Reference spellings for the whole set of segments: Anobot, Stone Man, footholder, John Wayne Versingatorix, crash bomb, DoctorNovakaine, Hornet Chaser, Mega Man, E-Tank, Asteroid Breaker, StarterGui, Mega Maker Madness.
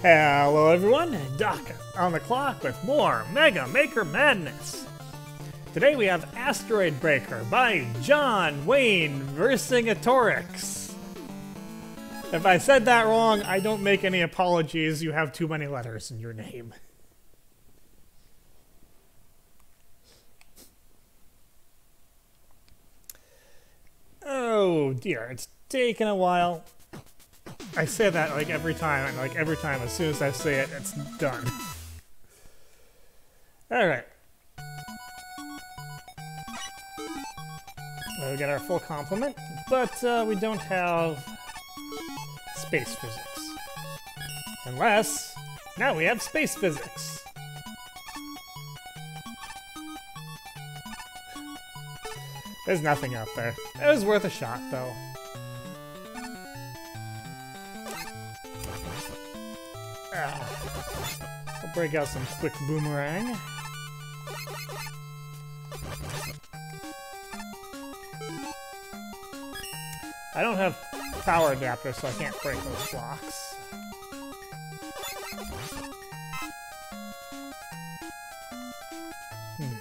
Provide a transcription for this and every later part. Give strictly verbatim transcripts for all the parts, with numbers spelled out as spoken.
Hello everyone, Doc on the clock with more Mega Maker Madness! Today we have Asteroid Breaker by John Wayne Versingatorix. If I said that wrong, I don't make any apologies, you have too many letters in your name. Oh dear, it's taken a while. I say that like every time, and like every time as soon as I say it, it's done. Alright. Well, we got our full complement, but uh, we don't have space physics. Unless, now we have space physics. There's nothing out there. It was worth a shot though. I'll break out some quick boomerang. I don't have power adapter, so I can't break those blocks. Hmm.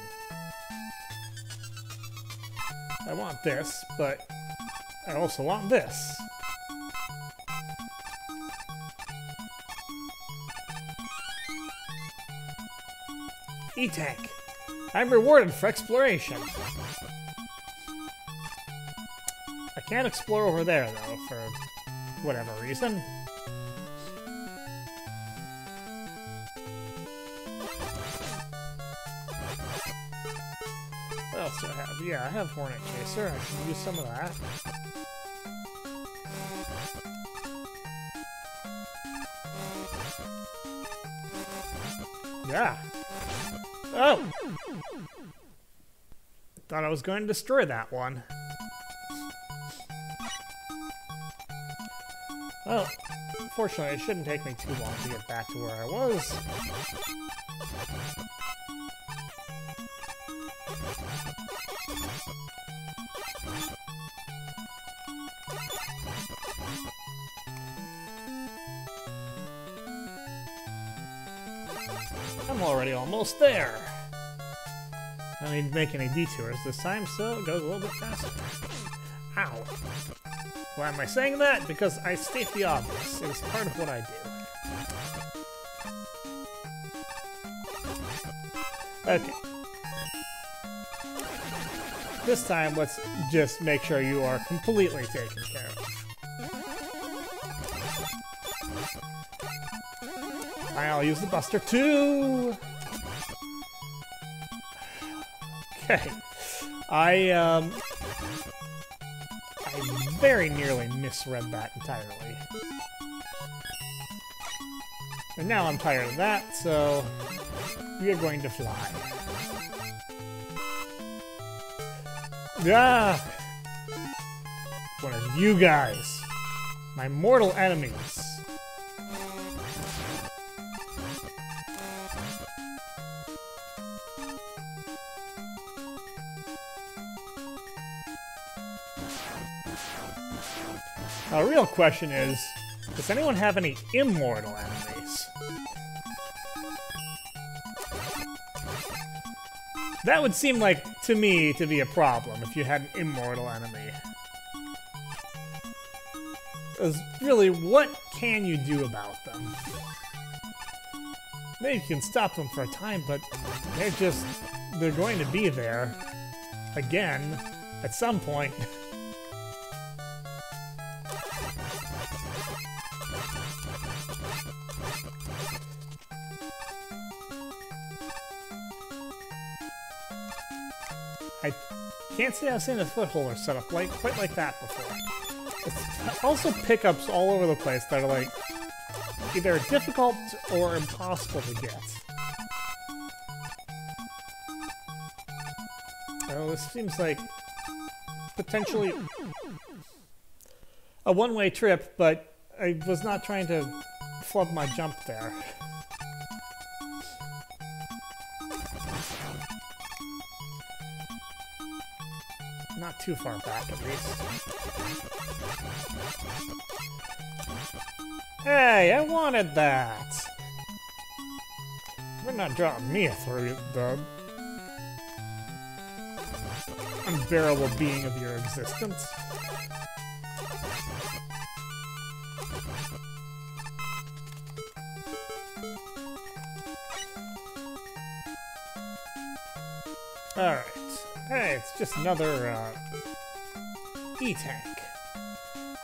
I want this, but I also want this. E-Tank. I'm rewarded for exploration. I can't explore over there, though, for whatever reason. What else do I have? Yeah, I have Hornet Chaser. I can use some of that. Yeah. Oh! Thought I was going to destroy that one. Well, fortunately it shouldn't take me too long to get back to where I was. I'm already almost there. I don't need to make any detours this time, so it goes a little bit faster. Ow. Why am I saying that? Because I state the obvious. It is part of what I do. Okay. This time, let's just make sure you are completely taken care of. I'll use the buster too! Okay. I, um... I very nearly misread that entirely. And now I'm tired of that, so we are going to fly. Ah! One of you guys! My mortal enemies! Now, the real question is, does anyone have any immortal enemies? That would seem like, to me, to be a problem if you had an immortal enemy. Because really, what can you do about them? Maybe you can stop them for a time, but they're just, they're going to be there again at some point. I can't say I've seen a footholder set up like, quite like that before. It's also pickups all over the place that are like either difficult or impossible to get. Oh, this seems like potentially a one-way trip, but I was not trying to flub my jump there. Not too far back, at least. Hey, I wanted that! You're not dropping me a three, bub. Unbearable being of your existence. Alright. Hey, it's just another, uh... E-Tank.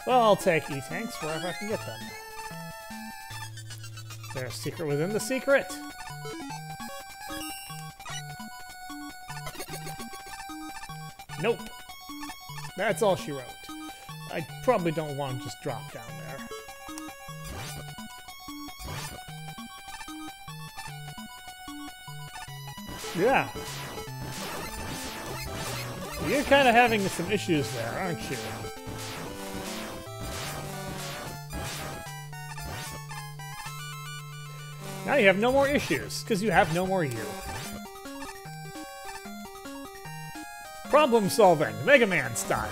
Well, I'll take E-Tanks wherever I can get them. There's a secret within the secret! Nope. That's all she wrote. I probably don't want to just drop down there. Yeah. You're kind of having some issues there, aren't you? Now you have no more issues, because you have no more you. Problem solving, Mega Man style.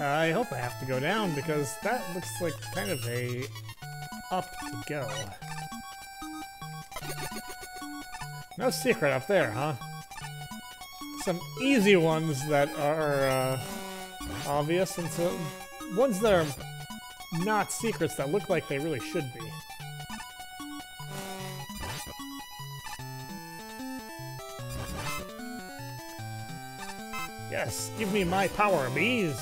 I hope I have to go down, because that looks like kind of a up to go. No secret up there, huh? Some easy ones that are uh, obvious, and so ones that are not secrets that look like they really should be. Yes, give me my power, bees!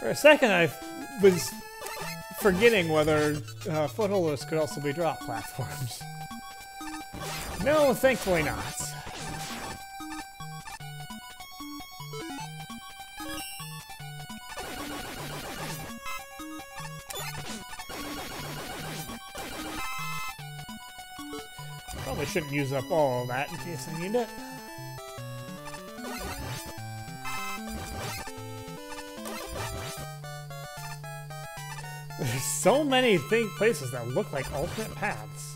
For a second, I was forgetting whether uh, footholders could also be drop platforms. No, thankfully not. Probably shouldn't use up all of that in case I need it. There's so many thing places that look like alternate paths.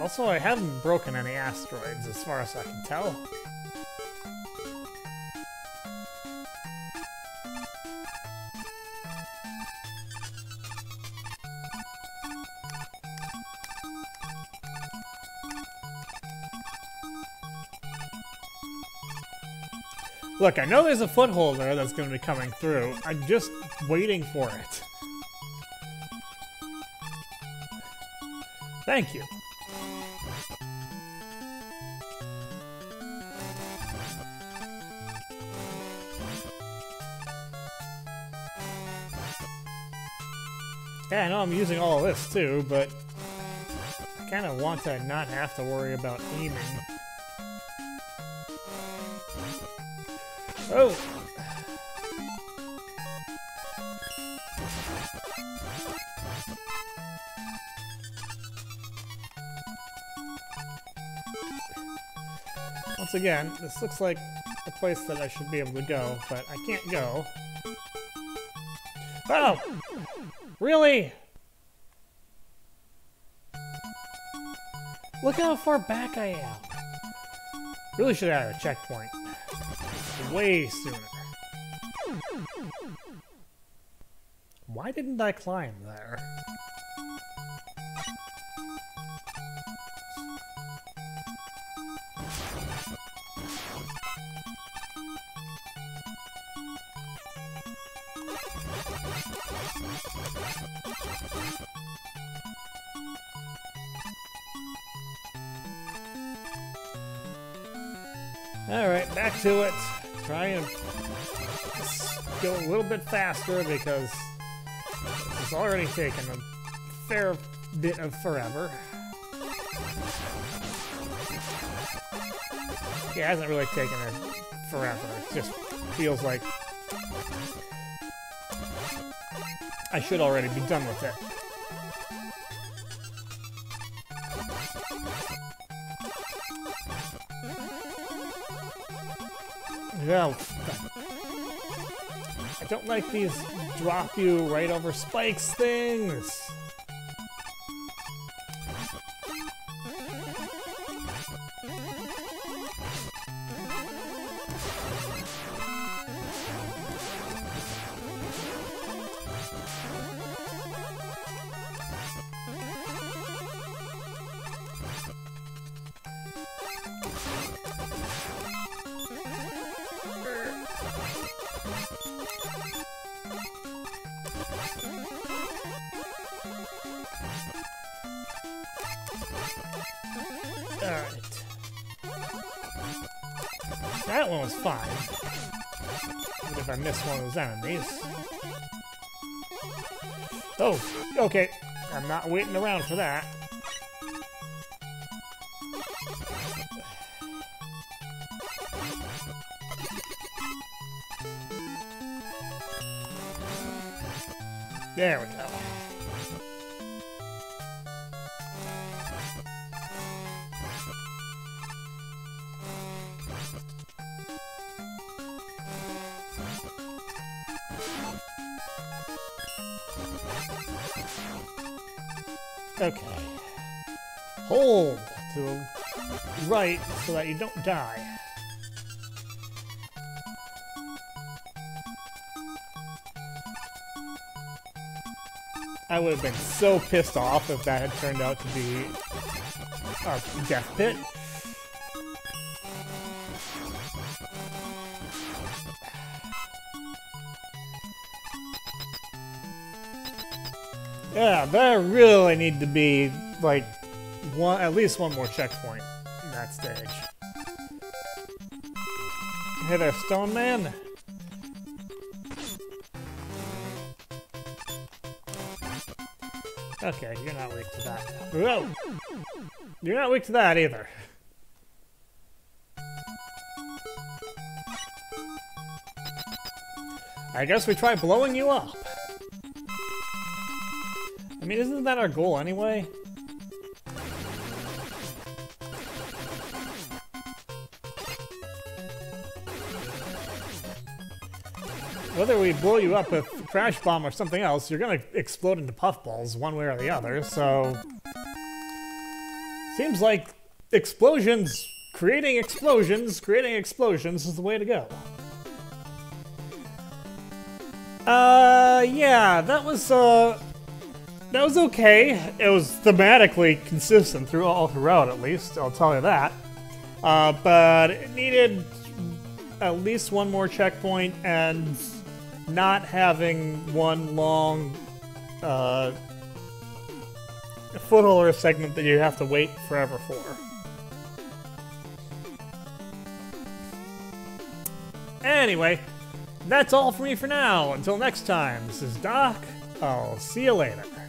Also, I haven't broken any asteroids as far as I can tell. Look, I know there's a footholder that's going to be coming through. I'm just waiting for it. Thank you. Yeah, I know I'm using all of this too, but I kind of want to not have to worry about aiming. Oh! Once again, this looks like a place that I should be able to go, but I can't go. Oh! Really? Look how far back I am. Really should have had a checkpoint. Way sooner. Why didn't I climb there? Alright, back to it. Try and go a little bit faster because it's already taken a fair bit of forever. Yeah, it hasn't really taken it forever. It just feels like I should already be done with it. No. I don't like these drop you right over spikes things. Alright. That one was fine. Even if I missed one of those enemies. Oh, okay. I'm not waiting around for that. There we go. Okay. Hold to the right so that you don't die. I would have been so pissed off if that had turned out to be our death pit. Yeah, but I really need to be, like, one at least one more checkpoint in that stage. Hey there, Stone Man. Okay, you're not weak to that. Whoa! You're not weak to that either. I guess we try blowing you up. I mean, isn't that our goal anyway? Whether we blow you up with crash bomb or something else, you're gonna explode into puffballs one way or the other, so... Seems like explosions, creating explosions, creating explosions is the way to go. Uh, yeah, that was, uh... That was okay. It was thematically consistent through all throughout, at least, I'll tell you that. Uh, but it needed at least one more checkpoint, and... not having one long uh, footholder segment that you have to wait forever for. Anyway, that's all for me for now. Until next time, this is Doc. I'll see you later.